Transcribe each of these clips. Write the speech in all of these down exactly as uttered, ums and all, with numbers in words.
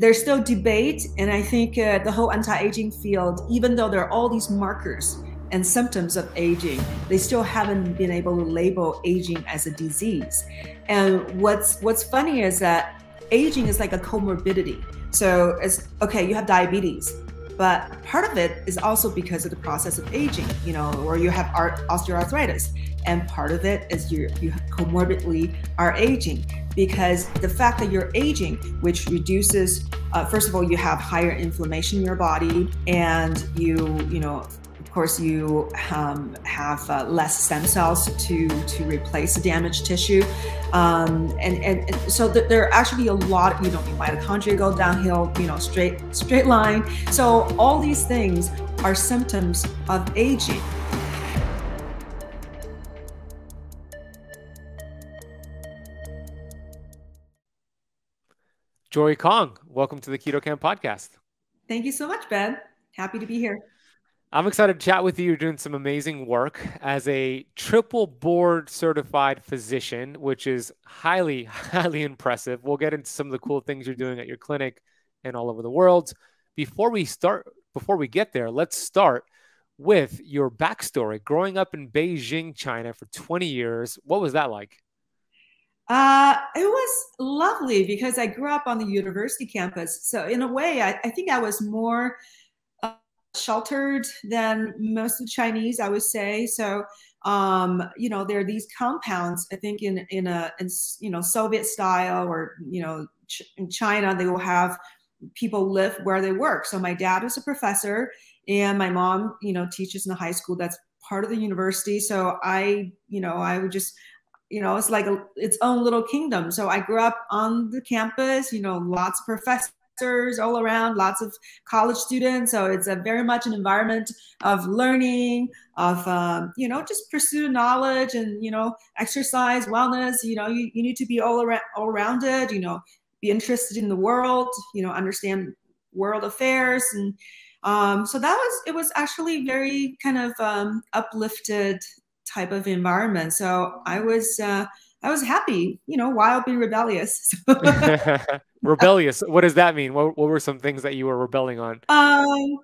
there's still debate. And I think uh, the whole anti-aging field, even though there are all these markers and symptoms of aging, they still haven't been able to label aging as a disease. And what's what's funny is that aging is like a comorbidity. So it's, okay, you have diabetes, but part of it is also because of the process of aging, you know, or you have osteoarthritis. And part of it is you, you comorbidly are aging, because the fact that you're aging, which reduces, uh, first of all, you have higher inflammation in your body, and you, you know, of course, you um, have uh, less stem cells to, to replace the damaged tissue. Um, and, and, and so th there are actually a lot, you know, mitochondria go downhill, you know, straight, straight line. So all these things are symptoms of aging. Joy Kong, welcome to the Keto Camp podcast. Thank you so much, Ben. Happy to be here. I'm excited to chat with you. You're doing some amazing work as a triple board certified physician, which is highly, highly impressive. We'll get into some of the cool things you're doing at your clinic and all over the world. Before we start, before we get there, let's start with your backstory. Growing up in Beijing, China for twenty years, what was that like? Uh, it was lovely because I grew up on the university campus. So in a way, I, I think I was more sheltered than most of the Chinese, I would say. So, um, you know, there are these compounds, I think in, in a, in, you know, Soviet style, or, you know, ch in China, they will have people live where they work. So my dad was a professor and my mom, you know, teaches in the high school that's part of the university. So I, you know, I would just, you know, it's like a, its own little kingdom. So I grew up on the campus, you know, lots of professors all around, lots of college students. So it's a very much an environment of learning, of, um, you know, just pursue knowledge and, you know, exercise, wellness. You know, you, you need to be all around, all around it, you know, be interested in the world, you know, understand world affairs. And um, so that was, it was actually very kind of um, uplifted type of environment. So I was, uh, I was happy, you know, wildly rebellious. Rebellious. What does that mean? What, what were some things that you were rebelling on? Um,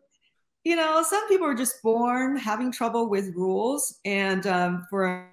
you know, some people are just born having trouble with rules. And um, for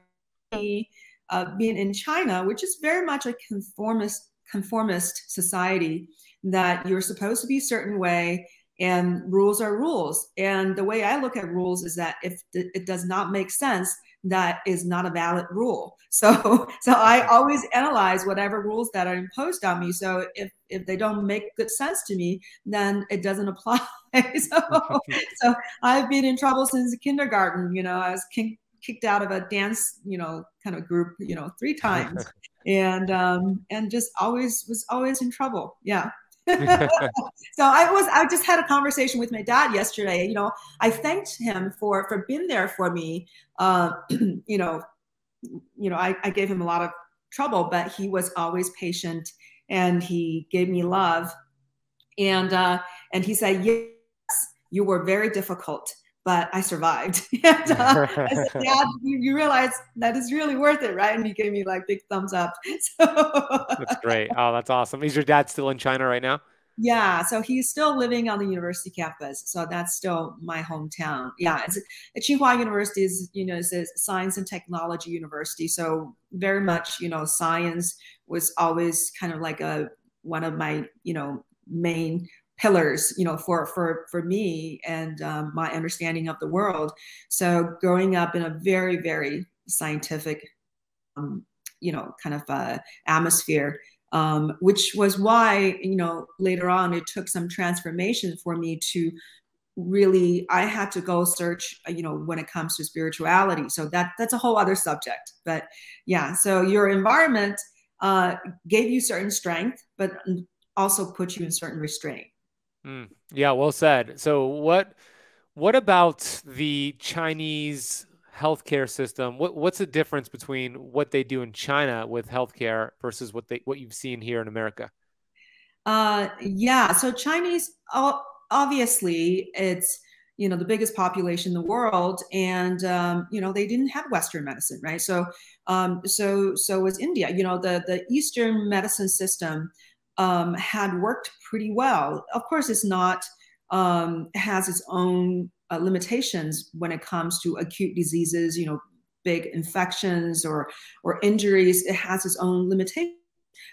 me, uh, being in China, which is very much a conformist, conformist society, that you're supposed to be a certain way and rules are rules. And the way I look at rules is that if it does not make sense, that is not a valid rule. So, so I always analyze whatever rules that are imposed on me. So if, if they don't make good sense to me, then it doesn't apply. so, so I've been in trouble since kindergarten. You know, I was king, kicked out of a dance, you know, kind of group, you know, three times and, um, and just always was always in trouble. Yeah. So I was, I just had a conversation with my dad yesterday. You know, I thanked him for, for being there for me. Uh, you know, you know, I, I gave him a lot of trouble, but he was always patient and he gave me love. And, uh, and he said, yes, you were very difficult, but I survived. And, uh, I said, Dad, you, you realize that is really worth it, right? And he gave me like big thumbs up. So that's great. Oh, that's awesome. Is your dad still in China right now? Yeah. So he's still living on the university campus. So that's still my hometown. Yeah. It's, Tsinghua University is, you know, it's a science and technology university. So very much, you know, science was always kind of like a, one of my, you know, main pillars, you know, for, for, for me and um, my understanding of the world. So growing up in a very, very scientific, um, you know, kind of uh, atmosphere, um, which was why, you know, later on, it took some transformation for me to really, I had to go search, you know, when it comes to spirituality. So that that's a whole other subject, but yeah. So your environment uh, gave you certain strength, but also put you in certain restraint. Mm, yeah, well said. So what what about the Chinese healthcare system? What what's the difference between what they do in China with healthcare versus what they what you've seen here in America? Uh yeah, so Chinese, obviously it's, you know, the biggest population in the world, and um, you know, they didn't have Western medicine, right? So um so so was India. You know, the the Eastern medicine system um, had worked pretty well. Of course, it's not, um, has its own uh, limitations when it comes to acute diseases, you know, big infections or, or injuries. It has its own limitations.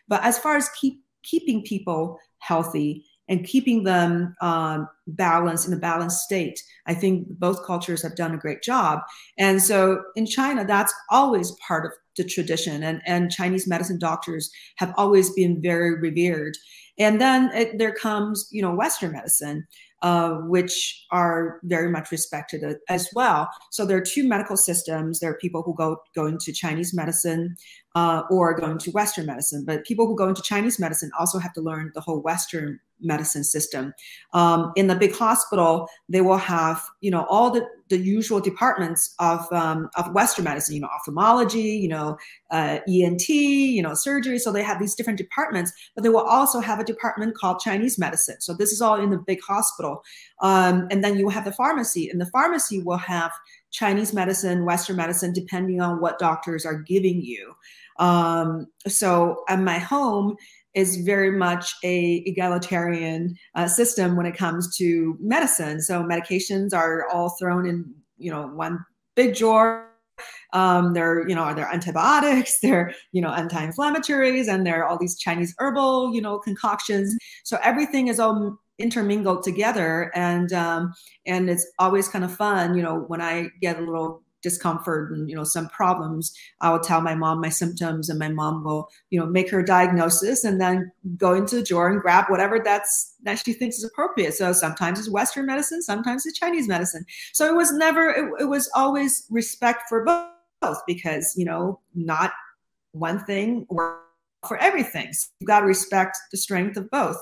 But as far as keep, keeping people healthy and keeping them um, balanced, in a balanced state, I think both cultures have done a great job. And so in China, that's always part of the tradition, and, and Chinese medicine doctors have always been very revered. And then it, there comes, you know, Western medicine, uh, which are very much respected as well. So there are two medical systems. There are people who go, go into Chinese medicine uh, or go into Western medicine, but people who go into Chinese medicine also have to learn the whole Western medicine system. Um, in the big hospital, they will have, you know, all the, the usual departments of, um, of Western medicine, you know, ophthalmology, you know, uh, E N T, you know, surgery. So they have these different departments, but they will also have a department called Chinese medicine. So this is all in the big hospital. Um, and then you have the pharmacy, and the pharmacy will have Chinese medicine, Western medicine, depending on what doctors are giving you. Um, so at my home, is very much a egalitarian uh, system when it comes to medicine. So medications are all thrown in, you know, one big drawer. Um, they're, you know, they're antibiotics, they're, you know, anti-inflammatories, and there are all these Chinese herbal, you know, concoctions. So everything is all intermingled together, and um, and it's always kind of fun. You know, when I get a little discomfort and, you know, some problems, I will tell my mom my symptoms, and my mom will, you know, make her diagnosis and then go into the drawer and grab whatever that's that she thinks is appropriate. So sometimes it's Western medicine, sometimes it's Chinese medicine. So it was never, it, it was always respect for both, because, you know, not one thing works for everything. So you've got to respect the strength of both.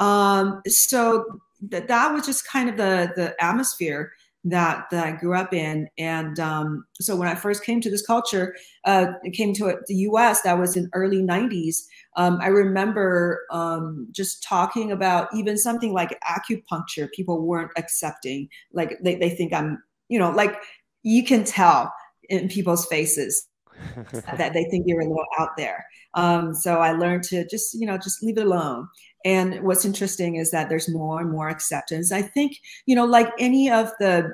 Um, so th that was just kind of the, the atmosphere That, that I grew up in. And um, so when I first came to this culture, uh, came to the U S, that was in early nineties. Um, I remember um, just talking about even something like acupuncture, people weren't accepting. Like they, they think I'm, you know, like you can tell in people's faces that they think you're a little out there. Um, so I learned to just, you know, just leave it alone. And what's interesting is that there's more and more acceptance. I think, you know, like any of the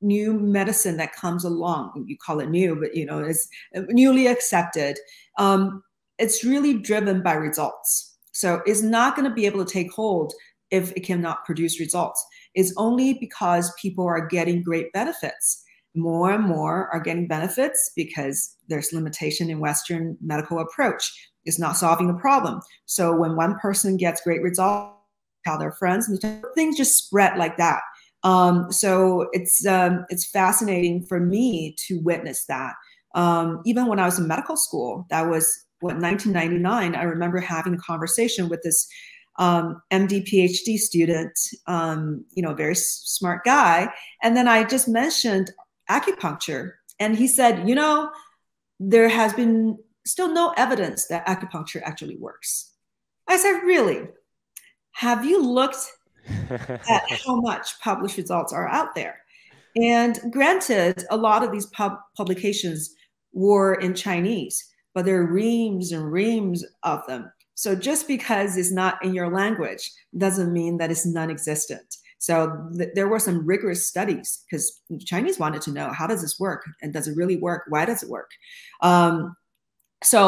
new medicine that comes along, you call it new, but, you know, it's newly accepted. Um, it's really driven by results. So it's not going to be able to take hold if it cannot produce results. It's only because people are getting great benefits. More and more are getting benefits because there's limitation in Western medical approach. It's not solving the problem. So when one person gets great results, tell their friends, and things just spread like that. Um, so it's um, it's fascinating for me to witness that. Um, even when I was in medical school, that was what, nineteen ninety-nine. I remember having a conversation with this um, M D, P H D student, um, you know, very smart guy, and then I just mentioned acupuncture, and he said, you know, there has been still no evidence that acupuncture actually works. I said, really? Have you looked at how much published results are out there? And granted, a lot of these pub publications were in Chinese, but there are reams and reams of them. So just because it's not in your language doesn't mean that it's non-existent. So th there were some rigorous studies because Chinese wanted to know, how does this work? And does it really work? Why does it work? Um, So,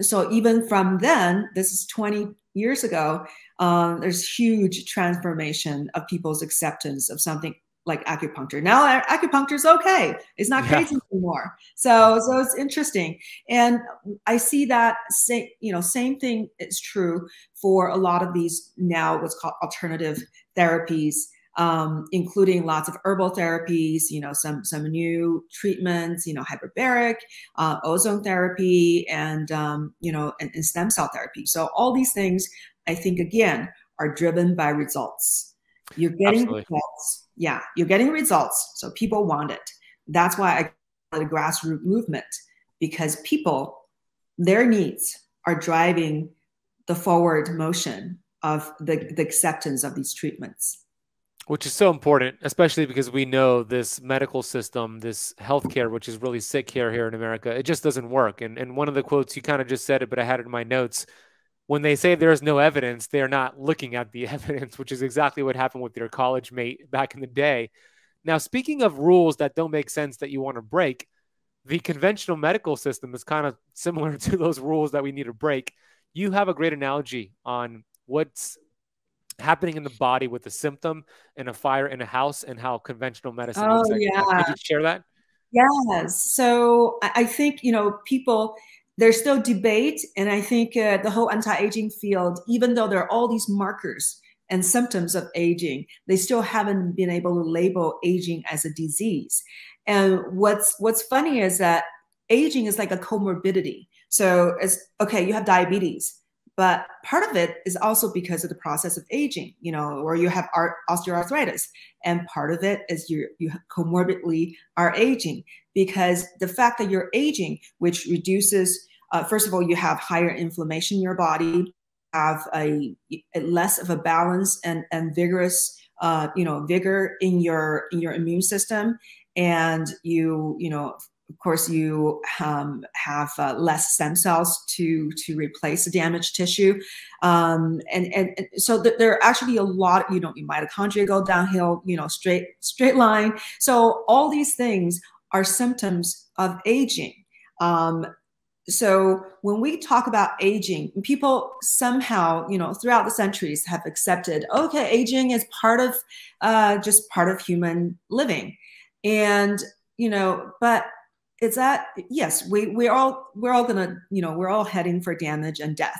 so even from then, this is twenty years ago, um, there's huge transformation of people's acceptance of something like acupuncture. Now acupuncture is okay. It's not crazy yeah. anymore. So, so it's interesting. And I see that, say, you know, same thing is true for a lot of these now what's called alternative therapies, um, including lots of herbal therapies, you know, some, some new treatments, you know, hyperbaric, uh, ozone therapy, and, um, you know, and, and stem cell therapy. So all these things, I think, again, are driven by results. You're getting Absolutely. results. Yeah. You're getting results. So people want it. That's why I call it a grassroots movement, because people, their needs are driving the forward motion of the, the acceptance of these treatments. Which is so important, especially because we know this medical system, this healthcare, which is really sick care here in America, it just doesn't work. And, and one of the quotes, you kind of just said it, but I had it in my notes, when they say there's no evidence, they're not looking at the evidence, which is exactly what happened with your college mate back in the day. Now, speaking of rules that don't make sense that you want to break, the conventional medical system is kind of similar to those rules that we need to break. You have a great analogy on what's happening in the body with a symptom and a fire in a house and how conventional medicine looks like. Oh, yeah. Could you share that? Yes. So I think, you know, people, there's still debate. And I think uh, the whole anti-aging field, even though there are all these markers and symptoms of aging, they still haven't been able to label aging as a disease. And what's, what's funny is that aging is like a comorbidity. So it's, okay, you have diabetes, but part of it is also because of the process of aging, you know, or you have osteoarthritis. And part of it is you you comorbidly are aging, because the fact that you're aging, which reduces, uh, first of all, you have higher inflammation in your body, have a, a less of a balance and, and vigorous, uh, you know, vigor in your, in your immune system. And you, you know, of course, you um, have uh, less stem cells to to replace the damaged tissue, um, and, and and so th there are actually a lot. You know, your mitochondria go downhill. You know, straight straight line. So all these things are symptoms of aging. Um, so when we talk about aging, people somehow, you know, throughout the centuries have accepted, okay, aging is part of uh, just part of human living, and you know, but it's that, yes, we, we're all, we're all gonna, you know, we're all heading for damage and death.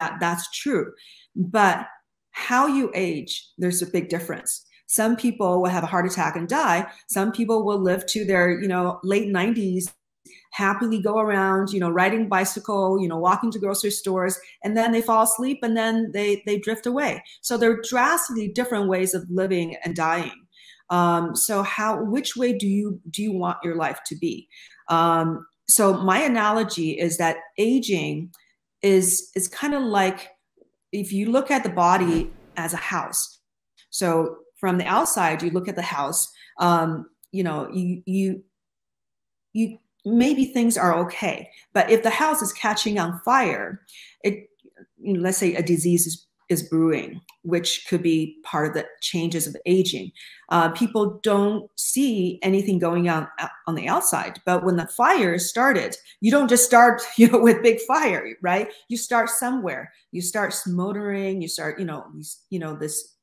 That, that's true. But how you age, there's a big difference. Some people will have a heart attack and die. Some people will live to their, you know, late nineties, happily go around, you know, riding bicycle, you know, walking to grocery stores, and then they fall asleep and then they, they drift away. So there are drastically different ways of living and dying. Um, so how, which way do you, do you want your life to be? Um, so my analogy is that aging is, is kind of like, if you look at the body as a house. So from the outside, you look at the house, um, you know, you, you, you, maybe things are okay, but if the house is catching on fire, it, you know, let's say a disease is, is brewing, which could be part of the changes of aging. Uh, people don't see anything going on on the outside, but when the fire started, you don't just start, you know, with big fire, right? You start somewhere. You start smoldering. You start, you know, you know, this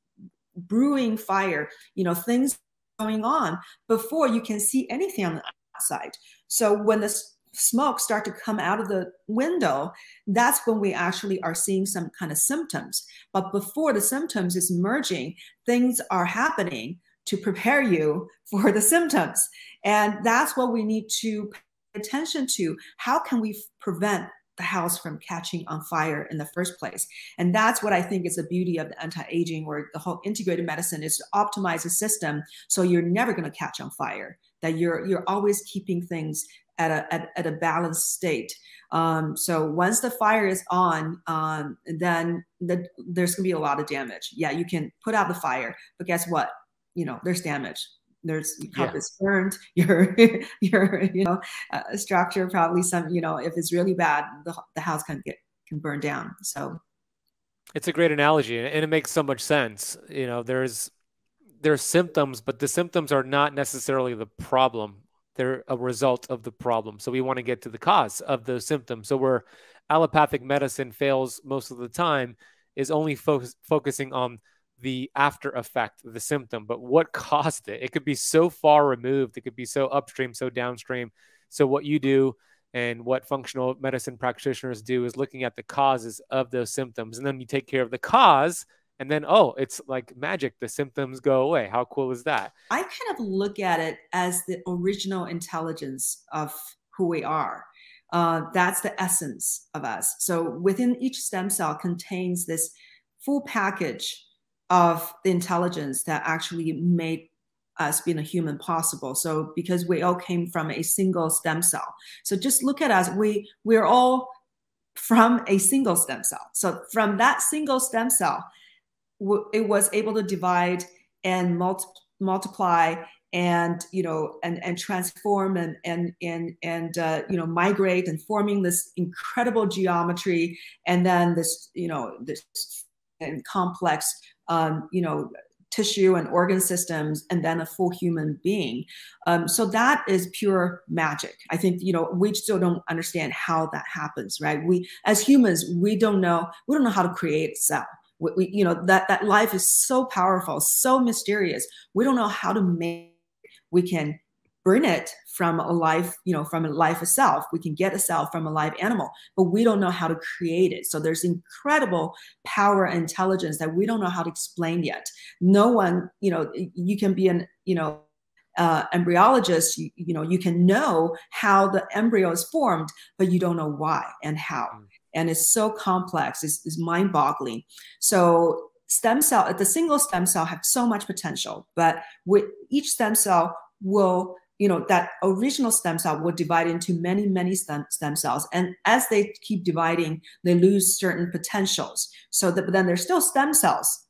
brewing fire. You know, things going on before you can see anything on the outside. So when the smoke start to come out of the window, that's when we actually are seeing some kind of symptoms. But before the symptoms is emerging, things are happening to prepare you for the symptoms. And that's what we need to pay attention to. How can we prevent the house from catching on fire in the first place? And that's what I think is the beauty of the anti-aging or the whole integrated medicine, is to optimize the system so you're never going to catch on fire, that you're, you're always keeping things at a, at, at a balanced state. Um, so once the fire is on, um, then the, there's gonna be a lot of damage. Yeah, you can put out the fire, but guess what? You know, there's damage. There's, your cup is burned, your, your, you know, uh, structure probably some, you know, if it's really bad, the, the house can get, can burn down. So. It's a great analogy, and it makes so much sense. You know, there's, there's symptoms, but the symptoms are not necessarily the problem. They're a result of the problem. So we want to get to the cause of those symptoms. So where allopathic medicine fails most of the time is only fo focusing on the after effect, the symptom, but what caused it? It could be so far removed. It could be so upstream, so downstream. So what you do and what functional medicine practitioners do is looking at the causes of those symptoms. And then you take care of the cause, and then, oh, it's like magic. The symptoms go away. How cool is that? I kind of look at it as the original intelligence of who we are. Uh, that's the essence of us. So within each stem cell contains this full package of the intelligence that actually made us being a human possible. So because we all came from a single stem cell. So just look at us. We, we're all from a single stem cell. So from that single stem cell, it was able to divide and multi multiply and, you know, and, and transform and, and, and, and uh, you know, migrate, and forming this incredible geometry. And then this, you know, this and complex, um, you know, tissue and organ systems, and then a full human being. Um, so that is pure magic. I think, you know, we still don't understand how that happens, right? We, as humans, we don't know, we don't know how to create a cell. We, we, you know, that, that life is so powerful, so mysterious. We don't know how to make it. We can bring it from a life, you know, from a life itself. We can get a cell from a live animal, but we don't know how to create it. So there's incredible power and intelligence that we don't know how to explain yet. No one, you know, you can be an, you know, uh, embryologist, you, you know, you can know how the embryo is formed, but you don't know why and how. Mm. And it's so complex, it's, it's mind-boggling. So stem cell, the single stem cell have so much potential, but with each stem cell will, you know, that original stem cell will divide into many, many stem, stem cells. And as they keep dividing, they lose certain potentials. So that, but then there's still stem cells.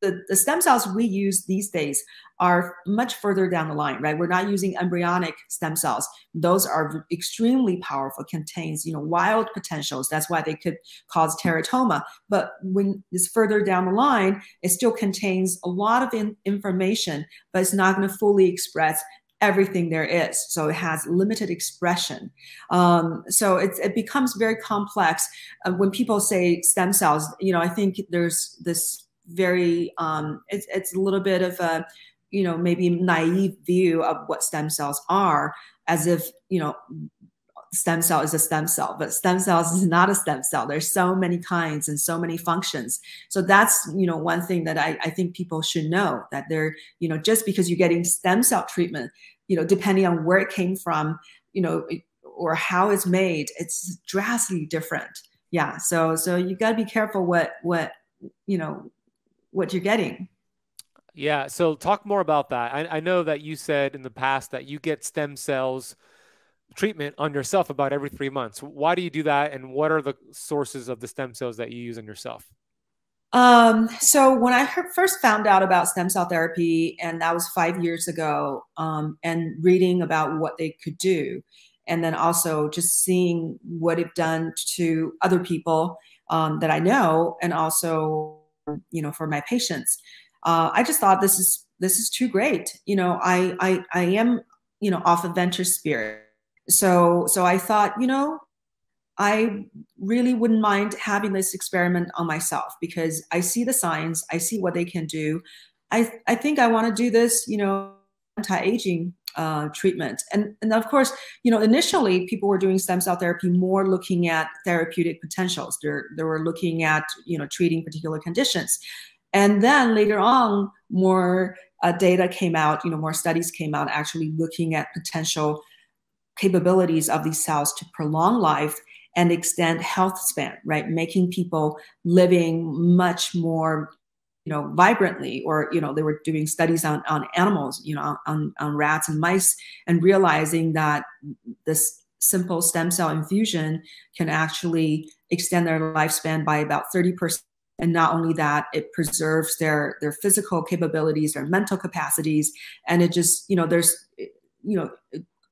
The, the stem cells we use these days are much further down the line, right? We're not using embryonic stem cells. Those are extremely powerful, contains, you know, wild potentials. That's why they could cause teratoma. But when it's further down the line, it still contains a lot of in information, but it's not going to fully express everything there is. So it has limited expression. Um, so it's, it becomes very complex. Uh, when people say stem cells, you know, I think there's this very, um, it's, it's a little bit of a, you know, maybe naive view of what stem cells are, as if, you know, stem cell is a stem cell, but stem cells is not a stem cell. There's so many kinds and so many functions. So that's, you know, one thing that I, I think people should know, that they're, you know, just because you're getting stem cell treatment, you know, depending on where it came from, you know, or how it's made, it's drastically different. Yeah. So, so you gotta be careful what, what, you know, what you're getting. Yeah. So talk more about that. I, I know that you said in the past that you get stem cells treatment on yourself about every three months. Why do you do that? And what are the sources of the stem cells that you use on yourself? Um, so when I heard, first found out about stem cell therapy, and that was five years ago, um, and reading about what they could do, and then also just seeing what it done to other people um, that I know, and also, you know, for my patients. Uh, I just thought this is, this is too great. You know, I, I, I am, you know, off adventure spirit. So, so I thought, you know, I really wouldn't mind having this experiment on myself, because I see the science, I see what they can do. I, I think I want to do this, you know, anti-aging uh, treatment. And, and of course, you know, initially people were doing stem cell therapy more looking at therapeutic potentials. They're, they were looking at, you know, treating particular conditions. And then later on, more uh, data came out, you know, more studies came out actually looking at potential capabilities of these cells to prolong life and extend health span, right? Making people living much more, you know, vibrantly. Or, you know, they were doing studies on, on animals, you know, on, on rats and mice, and realizing that this simple stem cell infusion can actually extend their lifespan by about thirty percent. And not only that, it preserves their, their physical capabilities, their mental capacities. And it just, you know, there's, you know,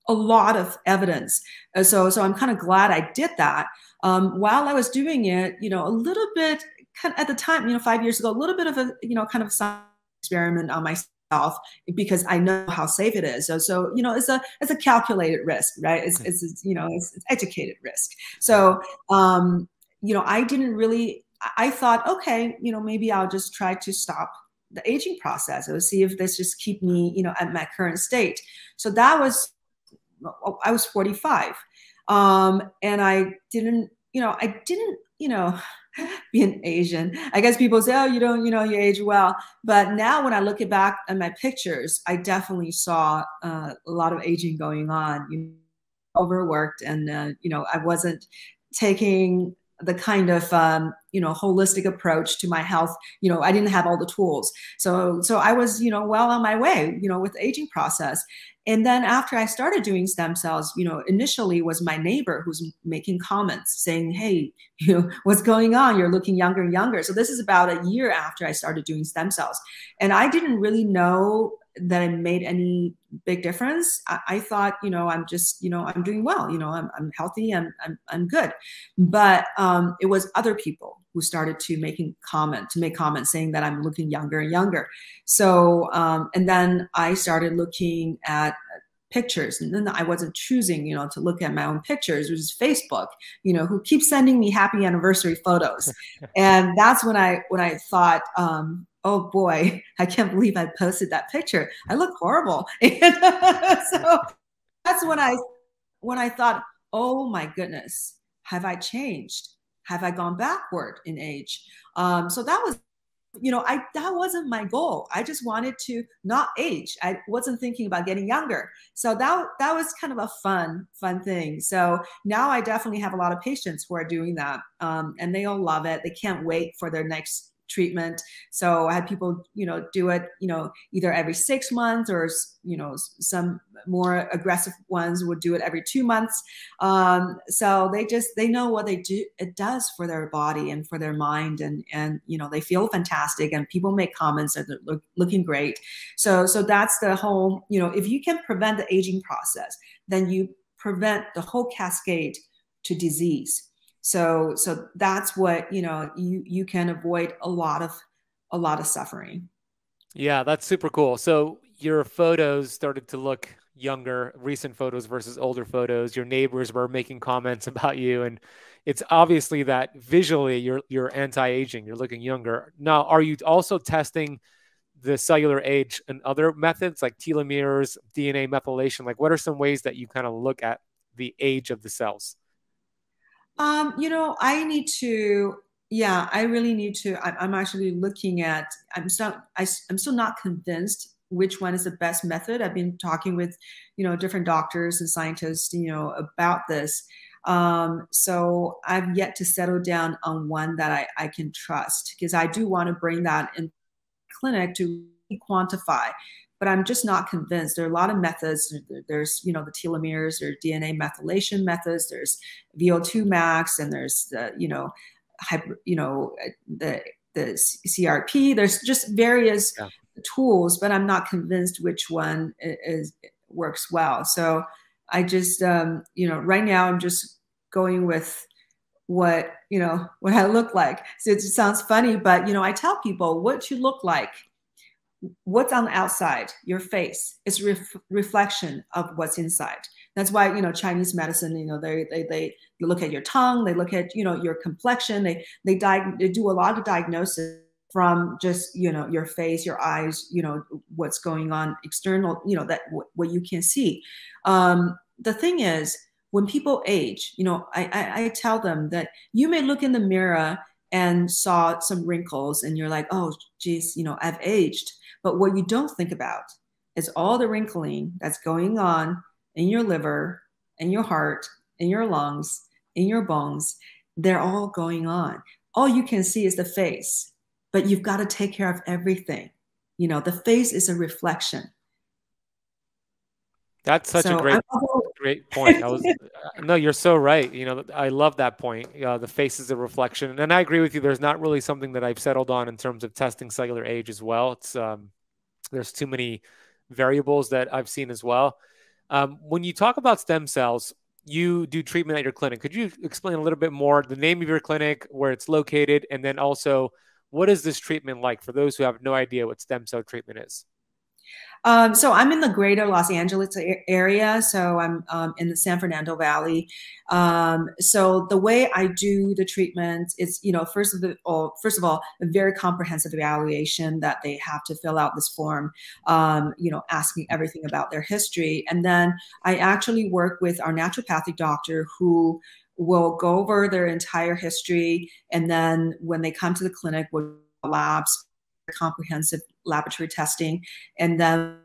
a lot of evidence. So, so I'm kind of glad I did that. Um, while I was doing it, you know, a little bit kind of at the time, you know, five years ago, a little bit of a, you know, kind of science experiment on myself, because I know how safe it is. So, so, you know, it's a, it's a calculated risk, right? It's, okay. it's, it's you know, it's, it's educated risk. So, um, you know, I didn't really, I thought, okay, you know, maybe I'll just try to stop the aging process. I'll see if this just keep me, you know, at my current state. So that was, I was forty-five. Um, and I didn't, you know, I didn't, you know, being Asian, I guess people say, oh, you don't, you know, you age well. But now when I look it back at my pictures, I definitely saw uh, a lot of aging going on, you know, overworked. And, uh, you know, I wasn't taking the kind of, um, you know, holistic approach to my health. You know, I didn't have all the tools. So, so I was, you know, well on my way, you know, with the aging process. And then after I started doing stem cells, you know, initially was my neighbor who's making comments saying, hey, you know, what's going on? You're looking younger and younger. So this is about a year after I started doing stem cells. And I didn't really know that I made any big difference. I, I thought, you know, I'm just, you know, I'm doing well, you know, I'm, I'm healthy, I'm, I'm, I'm good. But um, it was other people who started to making comment, to make comments saying that I'm looking younger and younger. So, um, and then I started looking at pictures, and then I wasn't choosing, you know, to look at my own pictures, which is Facebook, you know, who keeps sending me happy anniversary photos. And that's when I, when I thought, um, oh boy, I can't believe I posted that picture. I look horrible. And so that's when I, when I thought, oh my goodness, have I changed? Have I gone backward in age? Um, so that was, you know, I, that wasn't my goal. I just wanted to not age. I wasn't thinking about getting younger. So that, that was kind of a fun, fun thing. So now I definitely have a lot of patients who are doing that. Um, and they all love it. They can't wait for their next treatment. So I had people, you know, do it, you know, either every six months or, you know, some more aggressive ones would do it every two months. Um, so they just, they know what they do. It does for their body and for their mind, and, and, you know, they feel fantastic, and people make comments that they're look, looking great. So, so that's the whole, you know, if you can prevent the aging process, then you prevent the whole cascade to disease. So, so that's what, you know, you, you can avoid a lot of, a lot of suffering. Yeah, that's super cool. So your photos started to look younger, recent photos versus older photos. Your neighbors were making comments about you. And it's obviously that visually you're, you're anti-aging, you're looking younger. Now, are you also testing the cellular age and other methods like telomeres, D N A methylation? Like, what are some ways that you kind of look at the age of the cells? Um, you know, I need to, yeah, I really need to, I, I'm actually looking at, I'm still, I, I'm still not convinced which one is the best method. I've been talking with, you know, different doctors and scientists, you know, about this. Um, so I've yet to settle down on one that I, I can trust, because I do want to bring that in clinic to quantify, but I'm just not convinced. There are a lot of methods. There's, you know, the telomeres, or D N A methylation methods. There's V O two max, and there's the, you know, hyper, you know, the the C R P. There's just various yeah. tools, but I'm not convinced which one is, is works well. So I just, um, you know, right now I'm just going with what, you know, what I look like. So it sounds funny, but, you know, I tell people what you look like. What's on the outside, your face, is ref reflection of what's inside. That's why, you know, Chinese medicine, you know, they, they, they look at your tongue, they look at, you know, your complexion, they, they, they do a lot of diagnosis from just, you know, your face, your eyes, you know, what's going on external, you know, that what you can see. Um, the thing is, when people age, you know, I, I, I tell them that you may look in the mirror and saw some wrinkles and you're like, oh, geez, you know, I've aged. But what you don't think about is all the wrinkling that's going on in your liver, in your heart, in your lungs, in your bones. They're all going on. All you can see is the face, but you've got to take care of everything. You know, the face is a reflection. That's such so a great, great point. I was, no, you're so right. You know, I love that point. Uh, the face is a reflection, and I agree with you. There's not really something that I've settled on in terms of testing cellular age as well. It's um, there's too many variables that I've seen as well. Um, when you talk about stem cells, you do treatment at your clinic. Could you explain a little bit more the name of your clinic, where it's located, and then also what is this treatment like for those who have no idea what stem cell treatment is? Um, so I'm in the greater Los Angeles area. So I'm um, in the San Fernando Valley. Um, so the way I do the treatment is, you know, first of all, first of all, a very comprehensive evaluation that they have to fill out this form, um, you know, asking everything about their history. And then I actually work with our naturopathic doctor who will go over their entire history. And then when they come to the clinic, we'll do labs, comprehensive laboratory testing, and then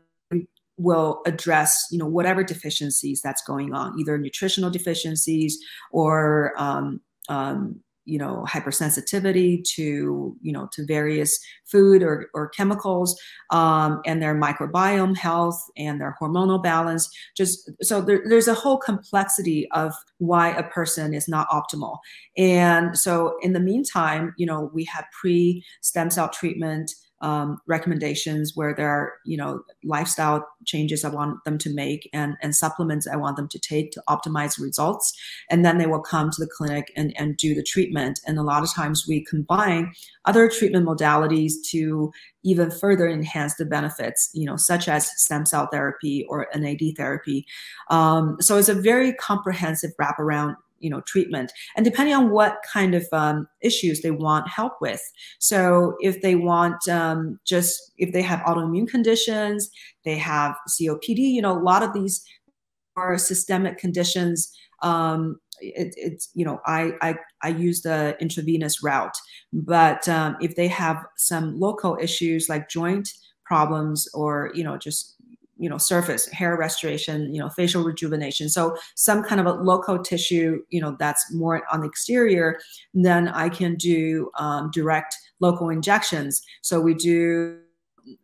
will address, you know, whatever deficiencies that's going on, either nutritional deficiencies or, um, um, you know, hypersensitivity to, you know, to various food or, or chemicals, um, and their microbiome health and their hormonal balance. Just so there, there's a whole complexity of why a person is not optimal. And so in the meantime, you know, we have pre-stem cell treatment, um, recommendations where there are, you know, lifestyle changes I want them to make and, and supplements I want them to take to optimize results. And then they will come to the clinic and, and do the treatment. And a lot of times we combine other treatment modalities to even further enhance the benefits, you know, such as stem cell therapy or N A D therapy. Um, so it's a very comprehensive wraparound, you know, treatment, and depending on what kind of um, issues they want help with. So if they want um, just, if they have autoimmune conditions, they have C O P D, you know, a lot of these are systemic conditions. Um, it, it's, you know, I, I, I use the intravenous route, but um, if they have some local issues like joint problems or, you know, just you know, surface, hair restoration, you know, facial rejuvenation. So some kind of a local tissue, you know, that's more on the exterior, then I can do um, direct local injections. So we do,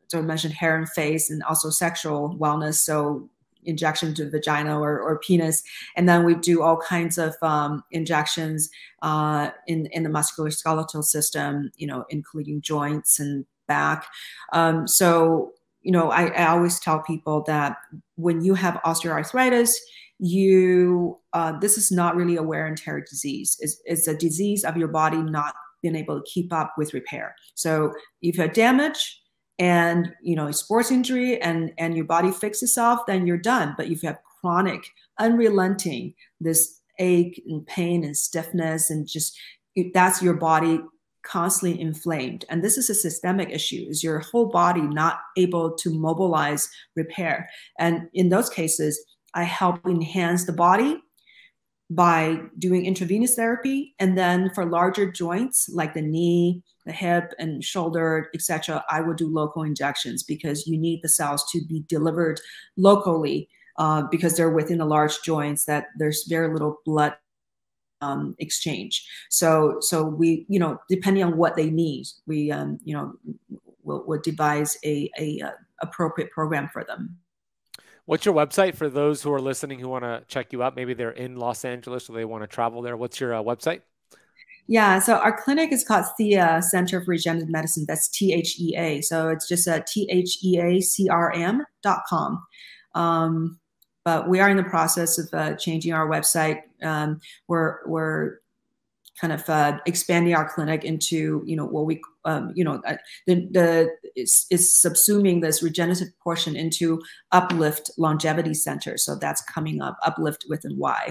so I mentioned hair and face and also sexual wellness. So injection to vagina or, or penis. And then we do all kinds of um, injections uh, in, in the musculoskeletal system, you know, including joints and back. Um, so You know, I, I always tell people that when you have osteoarthritis, you uh, this is not really a wear and tear disease. It's, it's a disease of your body not being able to keep up with repair. So if you have damage and, you know, a sports injury and, and your body fixes itself, then you're done. But if you have chronic, unrelenting, this ache and pain and stiffness and just that's your body constantly inflamed. And this is a systemic issue, is your whole body not able to mobilize repair. And in those cases, I help enhance the body by doing intravenous therapy. And then for larger joints, like the knee, the hip and shoulder, et cetera, I will do local injections because you need the cells to be delivered locally uh, because they're within the large joints that there's very little blood Um, exchange. So, so we, you know, depending on what they need, we, um, you know, we'll, we'll devise a, a, a appropriate program for them. What's your website for those who are listening, who want to check you out? Maybe they're in Los Angeles, so they want to travel there. What's your uh, website? Yeah. So our clinic is called Thea Center for Regenerative Medicine. That's T H E A. So it's just a T H E A C R M dot com. Um, But we are in the process of uh, changing our website. Um, we're we're kind of uh, expanding our clinic into you know what we um, you know uh, the the is subsuming this regenerative portion into Uplift Longevity Center. So that's coming up. Uplift with an Y.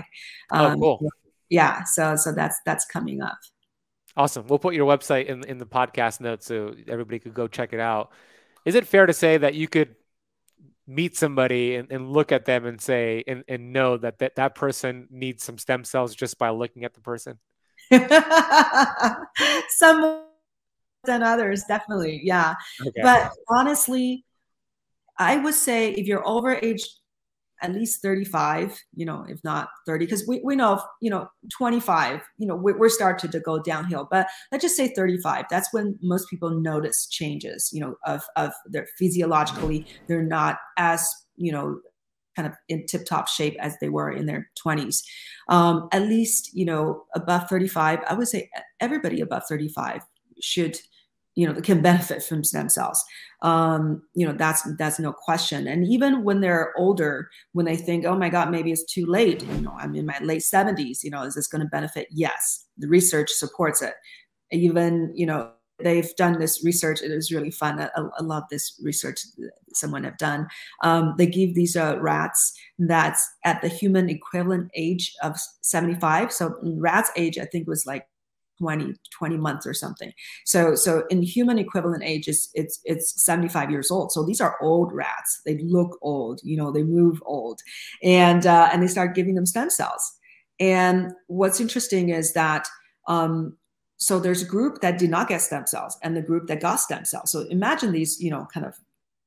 Um, oh, cool. Yeah. So so that's that's coming up. Awesome. We'll put your website in in the podcast notes so everybody could go check it out. Is it fair to say that you could meet somebody and, and look at them and say, and, and know that, that that person needs some stem cells just by looking at the person? Some more than others, definitely. Yeah. Okay. But honestly, I would say if you're over age, at least thirty-five, you know, if not thirty, because we, we know, you know, twenty-five, you know, we, we're starting to go downhill, but let's just say thirty-five. That's when most people notice changes, you know, of, of their physiologically, they're not as, you know, kind of in tip top shape as they were in their twenties. Um, at least, you know, above thirty-five, I would say everybody above thirty-five should, you know, can benefit from stem cells. Um, you know, that's, that's no question. And even when they're older, when they think, oh my God, maybe it's too late, you know, I'm in my late seventies, you know, is this going to benefit? Yes. The research supports it. Even, you know, they've done this research. It is really fun. I, I love this research someone have done. Um, they give these uh, rats that's at the human equivalent age of seventy-five. So rats age, I think was like twenty, twenty months or something. So, so in human equivalent age, it's, it's, it's seventy-five years old. So these are old rats. They look old, you know, they move old, and, uh, and they start giving them stem cells. And what's interesting is that, um, so there's a group that did not get stem cells and the group that got stem cells. So imagine these, you know, kind of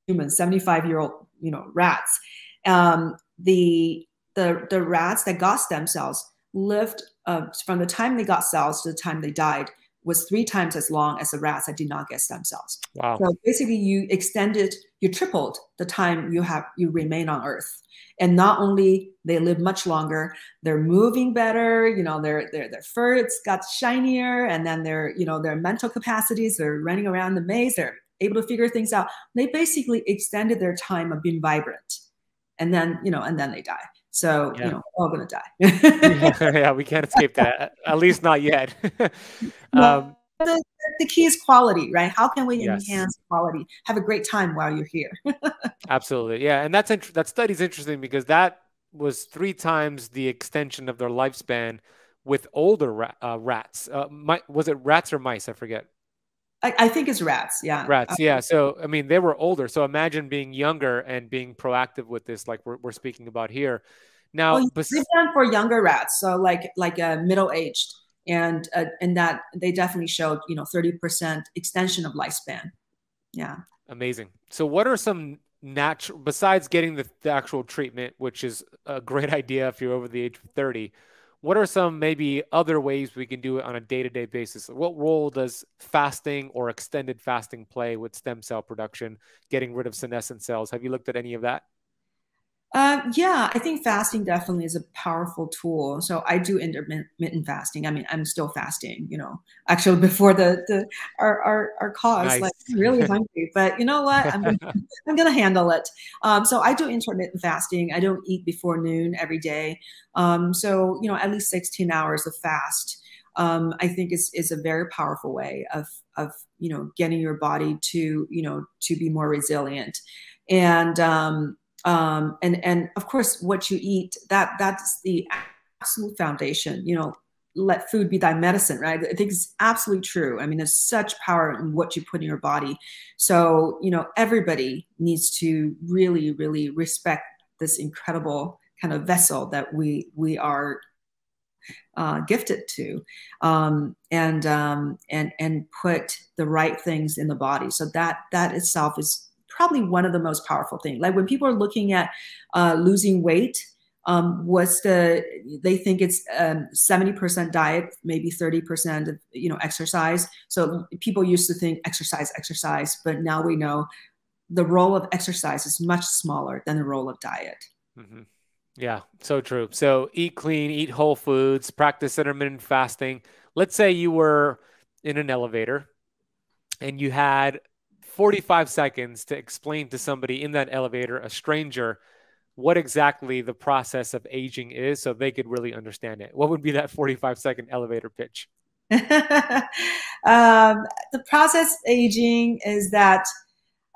human seventy-five year old, you know, rats, um, the, the, the rats that got stem cells lived uh, from the time they got cells to the time they died was three times as long as the rats that did not get stem cells. Wow. So basically you extended, you tripled the time you have, you remain on earth. And not only they live much longer, they're moving better, you know, their, their, their fur, it's got shinier, and then their, you know, their mental capacities, they're running around the maze, they're able to figure things out, they basically extended their time of being vibrant. And then, you know, and then they die. So, yeah. you know, we're all going to die. yeah, yeah, we can't escape that. At least not yet. um, the, the key is quality, right? How can we yes. enhance quality? Have a great time while you're here. Absolutely. Yeah. And that's that study's interesting because that was three times the extension of their lifespan with older rat, uh, rats. Uh, my, was it rats or mice? I forget. I, I think it's rats. Yeah. Rats. Yeah. So, I mean, they were older. So imagine being younger and being proactive with this, like we're, we're speaking about here. Now, well, they've done for younger rats. So like, like a middle-aged and, uh, and that they definitely showed, you know, thirty percent extension of lifespan. Yeah. Amazing. So what are some natural, besides getting the, the actual treatment, which is a great idea if you're over the age of thirty, what are some maybe other ways we can do it on a day-to-day basis? What role does fasting or extended fasting play with stem cell production, getting rid of senescent cells? Have you looked at any of that? Uh, yeah, I think fasting definitely is a powerful tool. So I do intermittent fasting. I mean, I'm still fasting, you know, actually before the, the our, our, our call, I was nice. like I'm really hungry, but you know what, I'm, I'm going to handle it. Um, so I do intermittent fasting. I don't eat before noon every day. Um, so, you know, at least sixteen hours of fast, um, I think is, is a very powerful way of, of, you know, getting your body to, you know, to be more resilient. And, um, Um, and, and of course, what you eat, that, that's the absolute foundation, you know, let food be thy medicine, right? I think it's absolutely true. I mean, there's such power in what you put in your body. So, you know, everybody needs to really, really respect this incredible kind of vessel that we, we are uh, gifted to, um, and, um, and, and put the right things in the body. So that, that itself is probably one of the most powerful things. Like when people are looking at uh, losing weight, um, what's the, they think it's um, seventy percent diet, maybe thirty percent of, you know, exercise. So people used to think exercise, exercise, but now we know the role of exercise is much smaller than the role of diet. Mm-hmm. Yeah, so true. So eat clean, eat whole foods, practice intermittent fasting. Let's say you were in an elevator and you had forty-five seconds to explain to somebody in that elevator, a stranger, what exactly the process of aging is so they could really understand it. What would be that forty-five second elevator pitch? um, the process aging is that,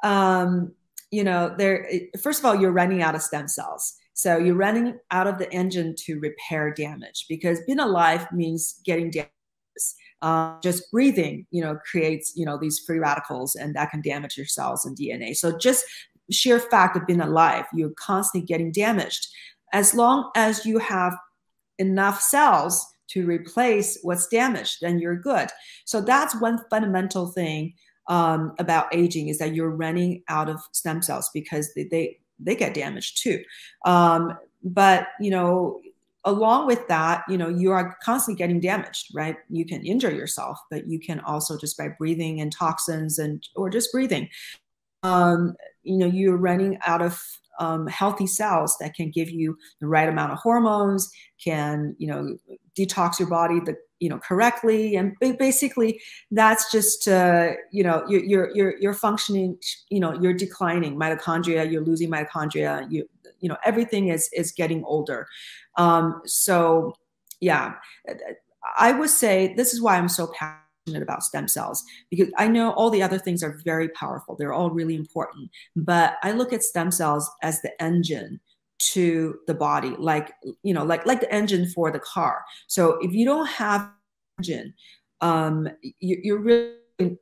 um, you know, there, first of all, you're running out of stem cells. So you're running out of the engine to repair damage because being alive means getting damage. Uh, just breathing, you know, creates, you know, these free radicals and that can damage your cells and D N A. So just sheer fact of being alive, you're constantly getting damaged. As long as you have enough cells to replace what's damaged, then you're good. So that's one fundamental thing um, about aging is that you're running out of stem cells because they, they, they get damaged too. Um, but, you know, along with that, you know, you are constantly getting damaged, right? You can injure yourself, but you can also just by breathing and toxins and, or just breathing, um, you know, you're running out of um, healthy cells that can give you the right amount of hormones, can, you know, detox your body, the, you know, correctly. And basically that's just, uh, you know, you're, you're, you're, you're functioning, you know, you're declining mitochondria, you're losing mitochondria, you, you know, everything is, is getting older. Um, so yeah, I would say this is why I'm so passionate about stem cells, because I know all the other things are very powerful. They're all really important, but I look at stem cells as the engine to the body, like, you know, like, like the engine for the car. So if you don't have engine, um, you, you're really,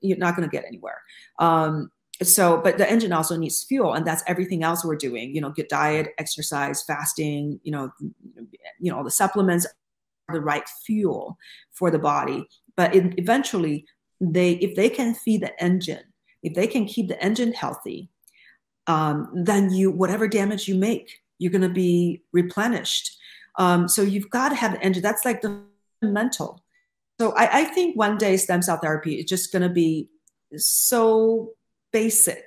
you're not going to get anywhere. Um, So, but the engine also needs fuel, and that's everything else we're doing, you know, good diet, exercise, fasting, you know, you know, all the supplements are the right fuel for the body. But it, eventually they, if they can feed the engine, if they can keep the engine healthy, um, then you, whatever damage you make, you're going to be replenished. Um, so you've got to have the engine. That's like the fundamental. So I, I think one day stem cell therapy is just going to be so basic,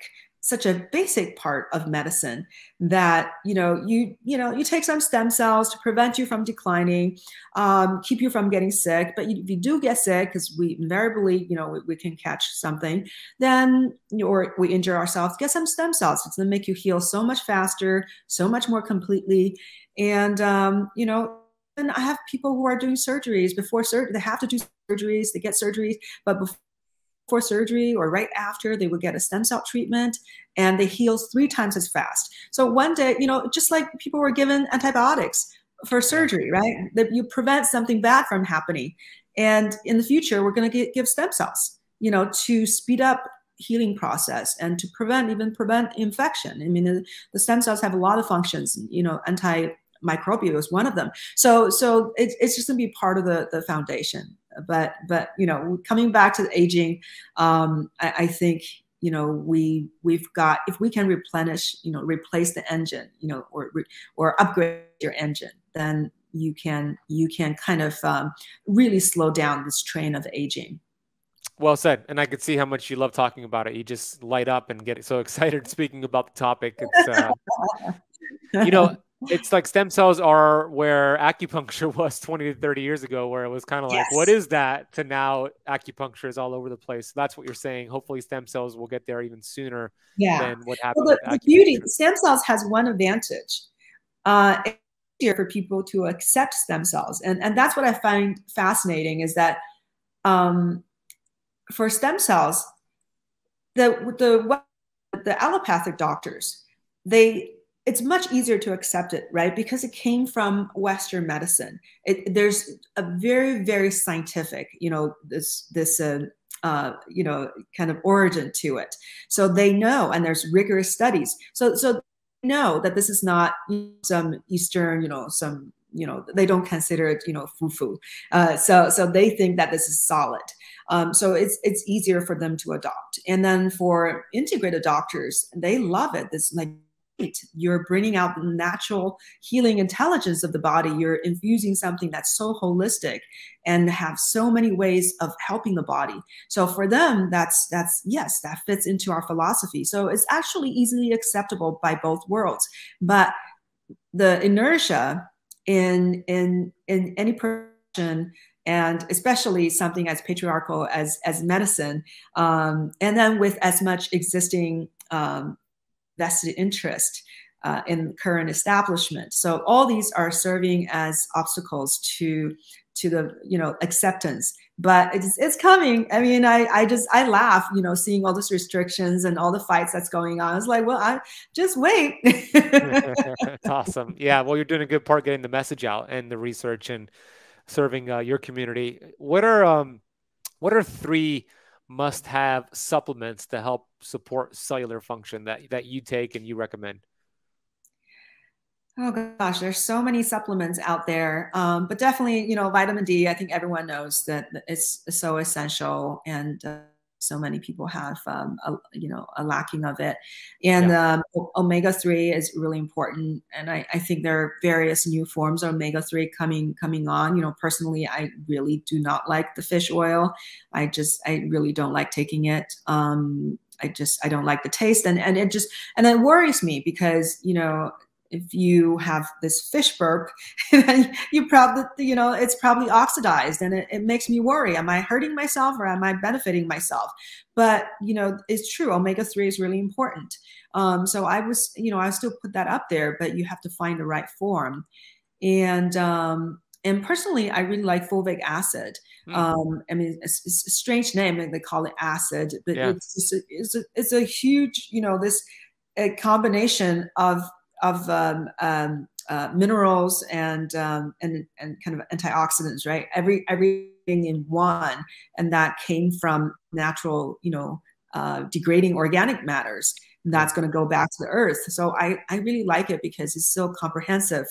such a basic part of medicine that, you know, you, you know, you take some stem cells to prevent you from declining, um, keep you from getting sick. But if you do get sick, because we invariably, you know, we, we can catch something, then, or we injure ourselves, get some stem cells. It's going to make you heal so much faster, so much more completely. And, um, you know, and I have people who are doing surgeries before surgery. They have to do surgeries, they get surgeries, but before before surgery or right after, they would get a stem cell treatment and they heal three times as fast. So one day, you know, just like people were given antibiotics for surgery, right? That you prevent something bad from happening. And in the future, we're going to give stem cells, you know, to speed up healing process and to prevent, even prevent infection. I mean, the, the stem cells have a lot of functions, you know, antimicrobial is one of them. So, so it, it's just going to be part of the, the foundation. But, but, you know, coming back to aging, um, I, I think, you know, we, we've got, if we can replenish, you know, replace the engine, you know, or, or upgrade your engine, then you can, you can kind of um, really slow down this train of aging. Well said. And I could see how much you love talking about it. You just light up and get so excited speaking about the topic. It's, uh, you know, it's like stem cells are where acupuncture was twenty to thirty years ago, where it was kind of like, yes, what is that? To now acupuncture is all over the place. So that's what you're saying. Hopefully stem cells will get there even sooner yeah. than what happened. Well, the, the beauty, stem cells has one advantage. Uh, it's easier for people to accept stem cells. And, and that's what I find fascinating is that um, for stem cells, the, the, the allopathic doctors, they, it's much easier to accept it, right? Because it came from Western medicine. It, there's a very, very scientific, you know, this, this, uh, uh, you know, kind of origin to it. So they know, and there's rigorous studies. So, so they know that this is not some Eastern, you know, some, you know, they don't consider it, you know, foo-foo. Uh, so, so they think that this is solid. Um, so it's, it's easier for them to adopt. And then for integrated doctors, they love it. It's like, you're bringing out the natural healing intelligence of the body. You're infusing something that's so holistic and have so many ways of helping the body. So for them, that's, that's, yes, that fits into our philosophy. So it's actually easily acceptable by both worlds, but the inertia in, in, in any profession, and especially something as patriarchal as, as medicine, um, and then with as much existing, um, vested interest uh, in current establishment. So all these are serving as obstacles to to the you know acceptance. But it's it's coming. I mean, I I just I laugh, you know, seeing all these restrictions and all the fights that's going on. I was like, well, I just wait. It's awesome. Yeah. Well, you're doing a good part getting the message out and the research and serving uh, your community. What are um what are three must-have supplements to help support cellular function that, that you take and you recommend? Oh gosh, there's so many supplements out there. Um, but definitely, you know, vitamin D, I think everyone knows that it's so essential, and uh, so many people have, um, a, you know, a lacking of it. And yeah. um, omega three is really important. And I, I think there are various new forms of omega three coming coming on. You know, personally, I really do not like the fish oil. I just, I really don't like taking it. Um, I just, I don't like the taste. And, and it just, and it worries me because, you know, if you have this fish burp, then you probably, you know, it's probably oxidized, and it, it makes me worry. Am I hurting myself or am I benefiting myself? But, you know, it's true. omega three is really important. Um, so I was, you know, I still put that up there, but you have to find the right form. And, um, and personally, I really like fulvic acid. Mm-hmm. um, I mean, it's, it's a strange name, and they call it acid, but yeah. it's, just a, it's, a, it's a huge, you know, this a combination of, of um, um, uh, minerals and, um, and and kind of antioxidants, right? Every everything in one, and that came from natural, you know, uh, degrading organic matters. And that's going to go back to the earth. So I I really like it because it's so comprehensive,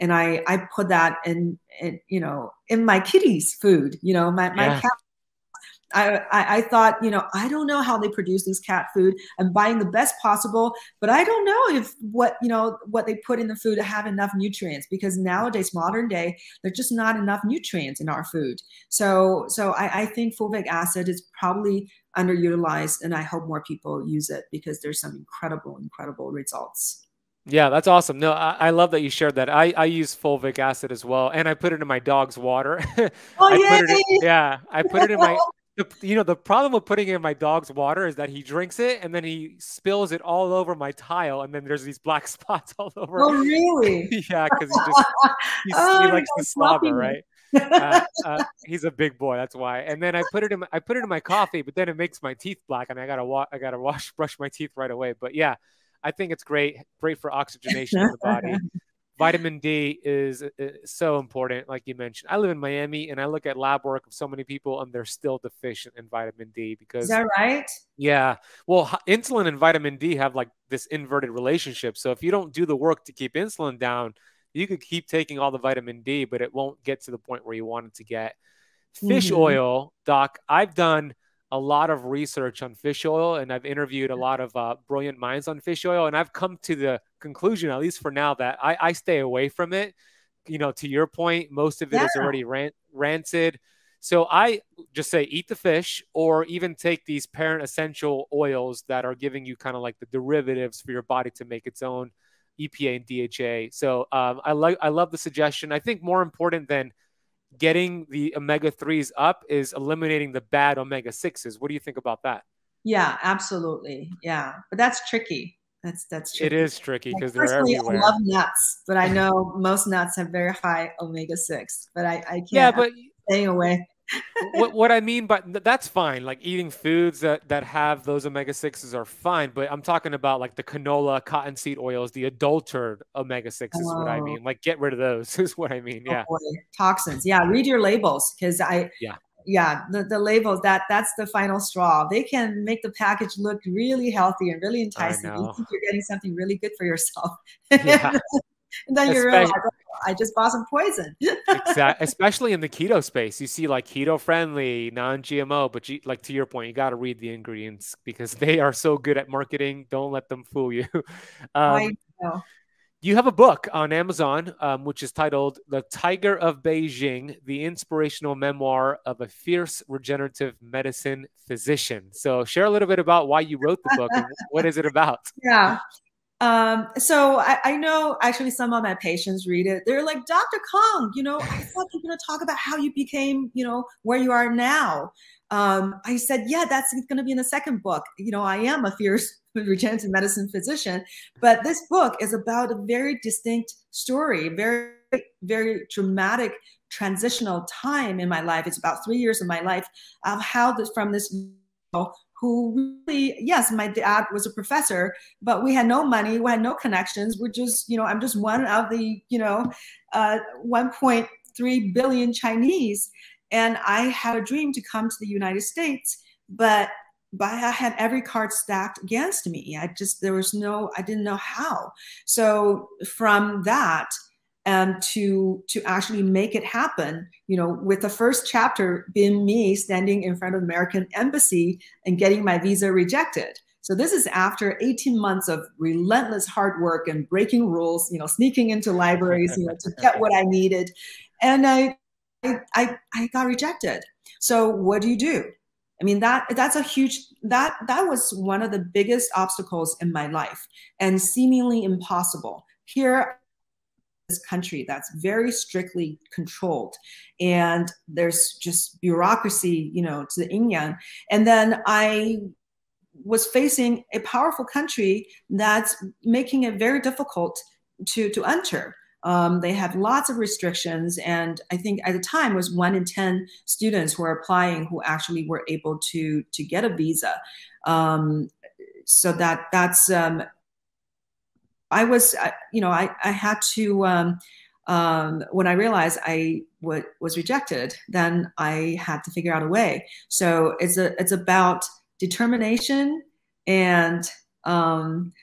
and I I put that in, in you know in my kitty's food. You know, my my yeah. cat. I, I, I thought, you know, I don't know how they produce these cat food. I'm buying the best possible, but I don't know if what, you know, what they put in the food to have enough nutrients, because nowadays, modern day, there's just not enough nutrients in our food. So, so I, I think fulvic acid is probably underutilized, and I hope more people use it because there's some incredible, incredible results. Yeah, that's awesome. No, I, I love that you shared that. I, I use fulvic acid as well, and I put it in my dog's water. Oh, I yeah. Put it in, yeah, I put it in my... You know, the problem with putting it in my dog's water is that he drinks it and then he spills it all over my tile, and then there's these black spots all over. Oh, really? Yeah, because he just he's, oh, he likes to slobber, right? Uh, uh, he's a big boy, that's why. And then I put it in, I put it in my coffee, but then it makes my teeth black, and I gotta wa I gotta wash, brush my teeth right away. But yeah, I think it's great, great for oxygenation in the body. Vitamin D is, is so important, like you mentioned. I live in Miami, and I look at lab work of so many people, and they're still deficient in vitamin D because— Is that right? Yeah. Well, insulin and vitamin D have like this inverted relationship. So if you don't do the work to keep insulin down, you could keep taking all the vitamin D, but it won't get to the point where you want it to get. Fish mm-hmm. oil, Doc, I've done a lot of research on fish oil, and I've interviewed a lot of uh, brilliant minds on fish oil. And I've come to the conclusion, at least for now, that I, I stay away from it. You know, to your point, most of it yeah. is already ran rancid. So I just say, eat the fish, or even take these parent essential oils that are giving you kind of like the derivatives for your body to make its own E P A and D H A. So um, I like, I love the suggestion. I think more important than getting the omega threes up is eliminating the bad omega sixes. What do you think about that? Yeah, absolutely. Yeah. But that's tricky. That's, that's tricky. It is tricky because like, they're everywhere. I love nuts, but I know most nuts have very high omega six, but I, I can't yeah, but staying away. what, what I mean, but that's fine. Like eating foods that, that have those omega sixes are fine, but I'm talking about like the canola, cottonseed oils, the adulterated omega six is oh. what I mean. Like get rid of those is what I mean. Yeah. Oh, toxins. Yeah. Read your labels. Cause I, yeah, yeah the, the labels that that's the final straw. They can make the package look really healthy and really enticing. You think you're getting something really good for yourself. Yeah. And then you realize, oh, I just bought some poison. Exactly. Especially in the keto space, you see like keto friendly, non G M O, but you, like to your point, you got to read the ingredients because they are so good at marketing. Don't let them fool you. Um, I know. You have a book on Amazon, um, which is titled The Tiger of Beijing, the inspirational memoir of a fierce regenerative medicine physician. So share a little bit about why you wrote the book. And what is it about? Yeah. Um, so I, I know actually some of my patients read it. They're like, Doctor Kong, you know, I thought you were going to talk about how you became, you know, where you are now. Um, I said, yeah, that's going to be in the second book. You know, I am a fierce regenerative medicine physician, but this book is about a very distinct story, very, very dramatic transitional time in my life. It's about three years of my life of how this, from this, you know, who really, yes, my dad was a professor, but we had no money, we had no connections. We're just, you know, I'm just one of the, you know, uh, one point three billion Chinese. And I had a dream to come to the United States, but but I had every card stacked against me. I just, there was no, I didn't know how. So from that, um, to, to actually make it happen, you know, with the first chapter being me standing in front of the American embassy and getting my visa rejected. So this is after eighteen months of relentless hard work and breaking rules, you know, sneaking into libraries, you know, to get what I needed. And I, I, I, I got rejected. So what do you do? I mean, that, that's a huge, that, that was one of the biggest obstacles in my life and seemingly impossible. Here, this country that's very strictly controlled, and there's just bureaucracy, you know, to the yin yang. And then I was facing a powerful country that's making it very difficult to, to enter. Um, they have lots of restrictions, and I think at the time it was one in ten students who were applying who actually were able to to get a visa. Um, so that that's um, I was I, you know I I had to um, um, when I realized I w was rejected, then I had to figure out a way. So it's a it's about determination and um,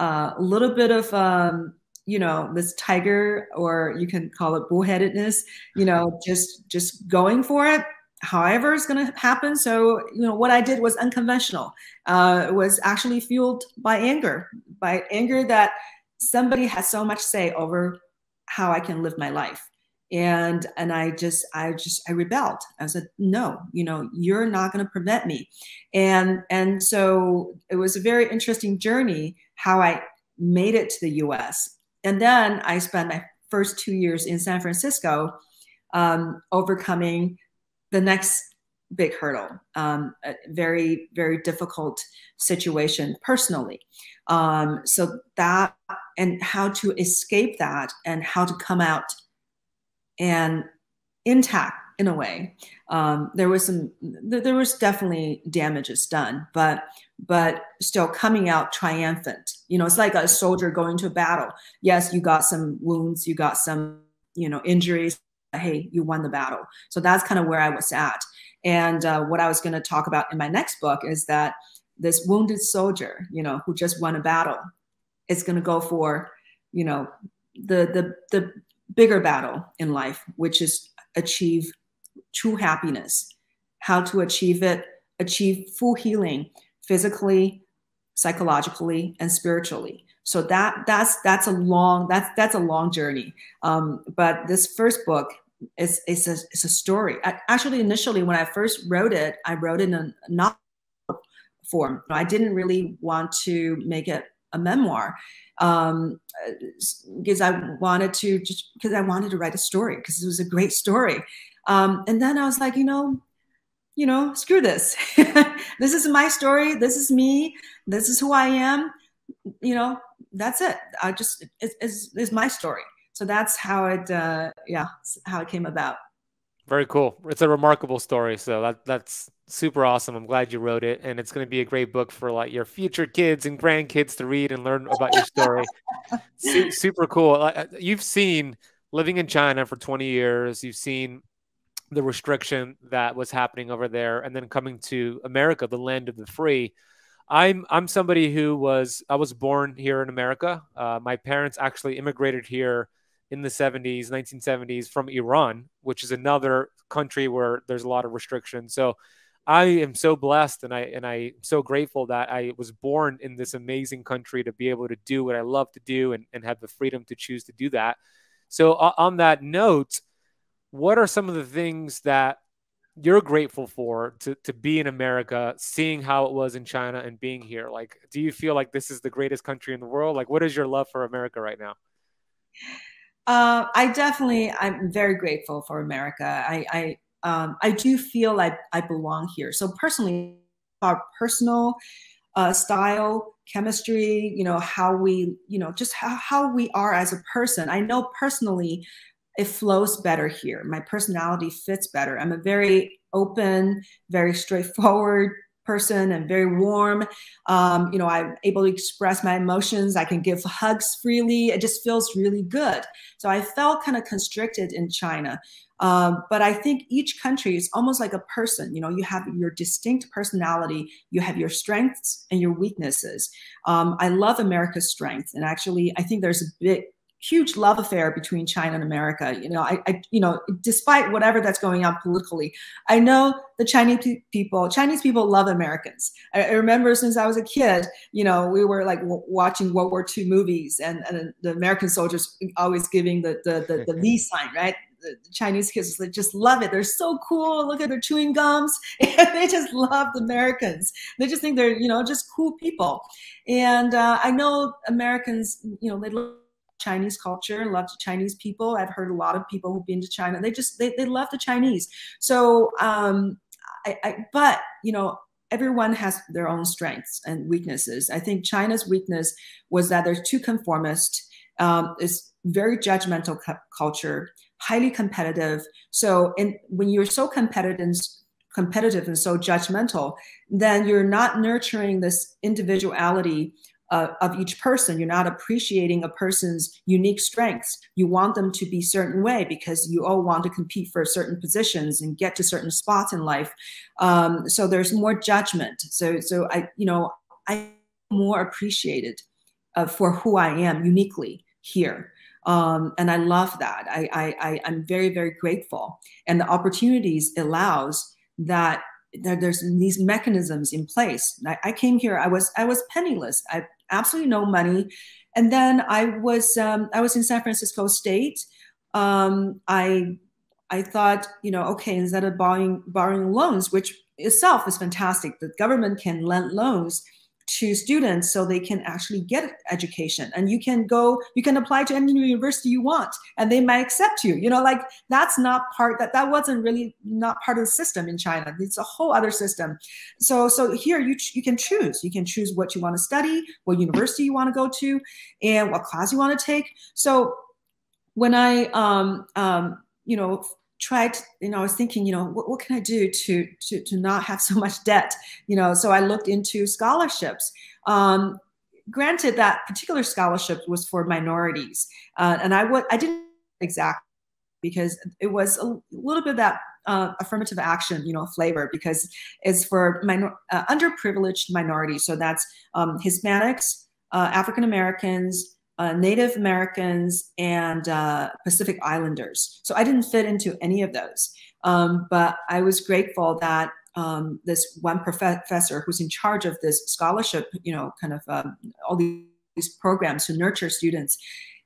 uh, a little bit of um, you know, this tiger, or you can call it bullheadedness, you know, just, just going for it however it's going to happen. So, you know, what I did was unconventional. Uh, it was actually fueled by anger, by anger that somebody has so much say over how I can live my life. And, and I just, I just, I rebelled. I said, no, you know, you're not going to prevent me. And, and so it was a very interesting journey, how I made it to the U S. And then I spent my first two years in San Francisco, um, overcoming the next big hurdle, um, a very, very difficult situation personally. Um, so that, and how to escape that and how to come out and intact in a way. Um, there was some, there was definitely damages done, but, but still coming out triumphant. You know, it's like a soldier going to a battle. Yes, you got some wounds, you got some, you know, injuries. Hey, you won the battle. So that's kind of where I was at. And uh, what I was going to talk about in my next book is that this wounded soldier, you know, who just won a battle, is going to go for, you know, the, the, the bigger battle in life, which is achieve true happiness, how to achieve it, achieve full healing physically, psychologically, and spiritually. So that that's that's a long that's that's a long journey. Um, but this first book is it's a it's a story. I, actually, initially when I first wrote it, I wrote it in a novel form. I didn't really want to make it a memoir um, because I wanted to just because I wanted to write a story because it was a great story. Um, and then I was like, you know. you know, screw this. This is my story. This is me. This is who I am. You know, that's it. I just, it, it's, it's my story. So that's how it, uh, yeah, how it came about. Very cool. It's a remarkable story. So that, that's super awesome. I'm glad you wrote it. And it's going to be a great book for like your future kids and grandkids to read and learn about your story. Su super cool. You've seen living in China for twenty years. You've seen the restriction that was happening over there, and then coming to America, the land of the free. I'm I'm somebody who was I was born here in America. Uh, my parents actually immigrated here in the seventies, nineteen seventies from Iran, which is another country where there's a lot of restrictions. So I am so blessed, and I and I'm so grateful that I was born in this amazing country to be able to do what I love to do and and have the freedom to choose to do that. So uh, on that note, what are some of the things that you're grateful for to, to be in America, seeing how it was in China and being here? Like, do you feel like this is the greatest country in the world? Like, what is your love for America right now? Uh, I definitely, I'm very grateful for America. I, I, um, I do feel like I belong here. So personally, our personal uh, style, chemistry, you know, how we, you know, just how, how we are as a person. I know personally, it flows better here. My personality fits better. I'm a very open, very straightforward person and very warm. Um, you know, I'm able to express my emotions. I can give hugs freely. It just feels really good. So I felt kind of constricted in China. Um, but I think each country is almost like a person. You know, you have your distinct personality. You have your strengths and your weaknesses. Um, I love America's strengths. And actually, I think there's a big, huge love affair between China and America. You know, I, I, you know, despite whatever that's going on politically, I know the Chinese people, Chinese people love Americans. I, I remember since I was a kid, you know, we were like w watching World War Two movies, and, and the American soldiers always giving the, the, the, the Lee sign, right? The Chinese kids just love it. They're so cool. Look at their chewing gums. They just love the Americans. They just think they're, you know, just cool people. And uh, I know Americans, you know, they love Chinese culture, love the Chinese people. I've heard a lot of people who've been to China. They just, they, they love the Chinese. So, um, I, I, but, you know, everyone has their own strengths and weaknesses. I think China's weakness was that they're too conformist. Um, it's very judgmental culture, highly competitive. So, and when you're so competitive and competitive and so judgmental, then you're not nurturing this individuality Uh, of each person. You're not appreciating a person's unique strengths. You want them to be a certain way because you all want to compete for certain positions and get to certain spots in life. Um, so there's more judgment. So, so I, you know, I'm more appreciated uh, for who I am uniquely here. Um, and I love that. I, I, I, I'm very, very grateful. And the opportunities allows that, that there's these mechanisms in place. I, I came here, I was, I was penniless. I absolutely no money. And then I was, um, I was in San Francisco State. Um, I, I thought, you know, okay, instead of borrowing, borrowing loans, which itself is fantastic, the government can lend loans to students so they can actually get education, and you can go, you can apply to any university you want and they might accept you. You know, like that's not part, that, that wasn't really not part of the system in China. It's a whole other system. So, so here you, you can choose, you can choose what you want to study, what university you want to go to, and what class you want to take. So when I, um, um, you know, tried, you know, I was thinking, you know, what, what can I do to, to, to not have so much debt? You know, so I looked into scholarships. Um, granted, that particular scholarship was for minorities. Uh, and I would, I didn't exactly, because it was a little bit of that uh, affirmative action, you know, flavor, because it's for minor, uh, underprivileged minorities. So that's um, Hispanics, uh, African-Americans, Uh, Native Americans, and uh, Pacific Islanders. So I didn't fit into any of those. Um, but I was grateful that um, this one professor who's in charge of this scholarship, you know, kind of um, all these programs to nurture students.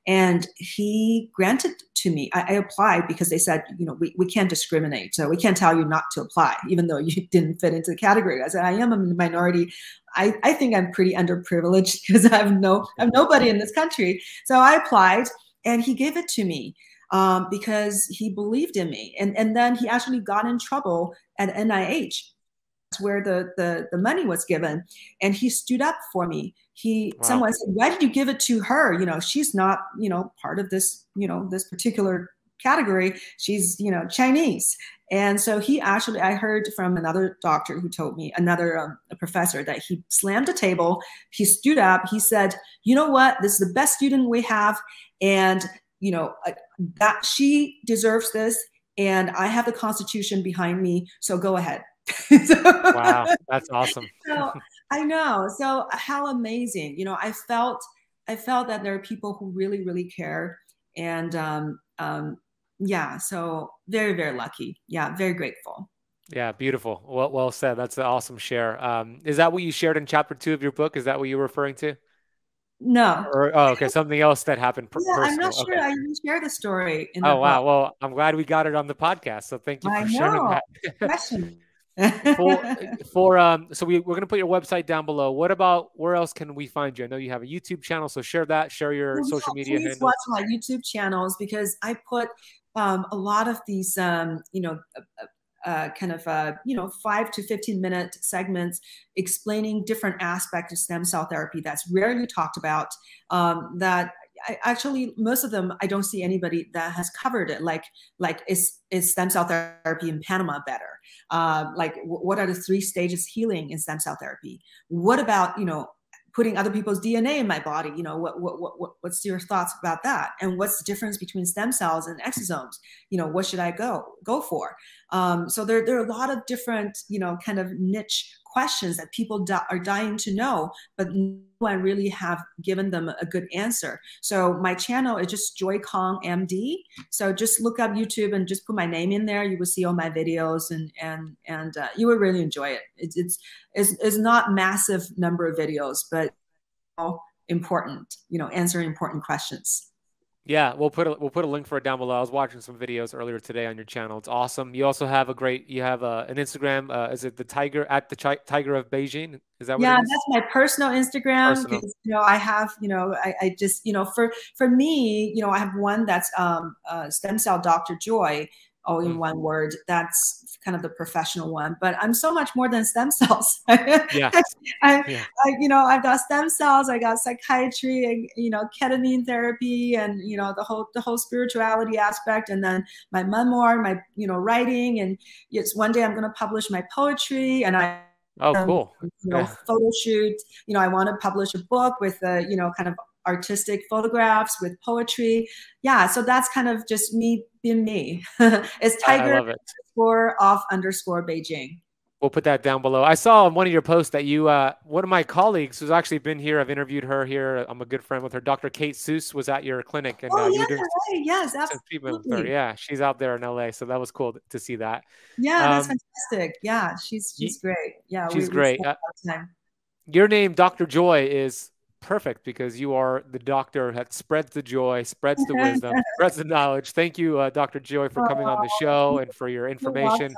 And he granted to me, I, I applied because they said, you know, we, we can't discriminate. So we can't tell you not to apply, even though you didn't fit into the category. I said, I am a minority. I, I think I'm pretty underprivileged because I have no, I'm nobody in this country. So I applied and he gave it to me um, because he believed in me. And, and then he actually got in trouble at N I H, where the, the, the money was given. And he stood up for me. He, wow. Someone said, why did you give it to her? You know, she's not, you know, part of this, you know, this particular category. She's, you know, Chinese. And so he actually, I heard from another doctor who told me, another um, a professor, that he slammed a table, he stood up, he said, you know what, this is the best student we have. And, you know, uh, that she deserves this. And I have the Constitution behind me. So go ahead. So, wow, that's awesome. So, I know. So how amazing. You know, I felt, I felt that there are people who really, really care. And, um, um, yeah, so very, very lucky. Yeah. Very grateful. Yeah. Beautiful. Well, well said. That's an awesome share. Um, is that what you shared in chapter two of your book? Is that what you were referring to? No. Or, oh, okay. Something else that happened. Yeah, personal. I'm not sure okay. I even shared the story. In oh, wow. Book. Well, I'm glad we got it on the podcast. So thank you for I sharing know. that. for, for um so we, we're gonna put your website down below. What about, where else can we find you? I know you have a YouTube channel, so share that, share your well, social yeah, media handles. Watch my YouTube channels, because I put um a lot of these um you know uh, uh kind of uh you know five to fifteen minute segments explaining different aspects of stem cell therapy that's rarely talked about, um that I, actually, most of them, I don't see anybody that has covered it. Like, like is, is stem cell therapy in Panama better? Uh, like, what are the three stages healing in stem cell therapy? What about, you know, putting other people's D N A in my body? You know, what, what, what, what, what's your thoughts about that? And what's the difference between stem cells and exosomes? You know, what should I go, go for? Um, so there, there are a lot of different, you know, kind of niche questions that people di are dying to know, but no one really have given them a good answer. So my channel is just Joy Kong M D. So just look up YouTube and just put my name in there. You will see all my videos, and and and uh, you will really enjoy it. it. It's it's it's not massive number of videos, but all important. You know, answering important questions. Yeah, we'll put a, we'll put a link for it down below. I was watching some videos earlier today on your channel. It's awesome. You also have a great, you have a, an Instagram. Uh, is it the tiger at the chi tiger of Beijing? Is that what yeah? It is? That's my personal Instagram. Personal. Because, you know, I have you know I, I just you know for for me you know I have one that's um uh, stem cell Doctor Joy. All in one word. That's kind of the professional one, but I'm so much more than stem cells. Yeah. I, yeah. I, you know, I've got stem cells. I got psychiatry and, you know, ketamine therapy and, you know, the whole, the whole spirituality aspect. And then my memoir, my, you know, writing, and it's one day I'm going to publish my poetry, and I, oh, um, cool. You know, yeah. Photo shoot, you know, I want to publish a book with a, you know, kind of artistic photographs with poetry. Yeah. So that's kind of just me being me. It's tiger underscore off underscore Beijing. We'll put that down below. I saw on one of your posts that you, uh, one of my colleagues who's actually been here, I've interviewed her here. I'm a good friend with her. Doctor Kate Seuss was at your clinic. And, oh, uh, yeah, you doing right. Yes, absolutely. Yeah, she's out there in L A. So that was cool to see that. Yeah, um, that's fantastic. Yeah, she's, she's great. Yeah, she's we, great. We uh, time. Your name, Doctor Joy, is perfect because you are the doctor that spreads the joy, spreads the wisdom, spreads the knowledge. Thank you, uh, Doctor Joy, for coming oh, on the show and for your information.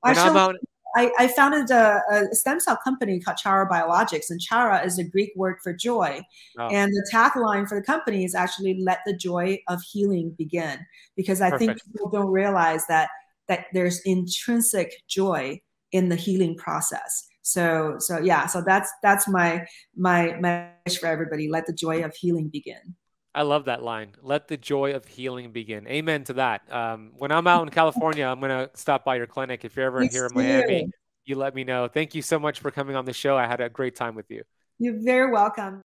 When I'm out, I, I founded a, a stem cell company called Chara Biologics, and Chara is a Greek word for joy. Oh. And the tagline for the company is actually "Let the joy of healing begin," because I Perfect. think people don't realize that that there's intrinsic joy in the healing process. So, so yeah, so that's that's my my message for everybody: let the joy of healing begin. I love that line. Let the joy of healing begin. Amen to that. Um, when I'm out in California, I'm going to stop by your clinic. If you're ever yes, here in Miami, you. you let me know. Thank you so much for coming on the show. I had a great time with you. You're very welcome.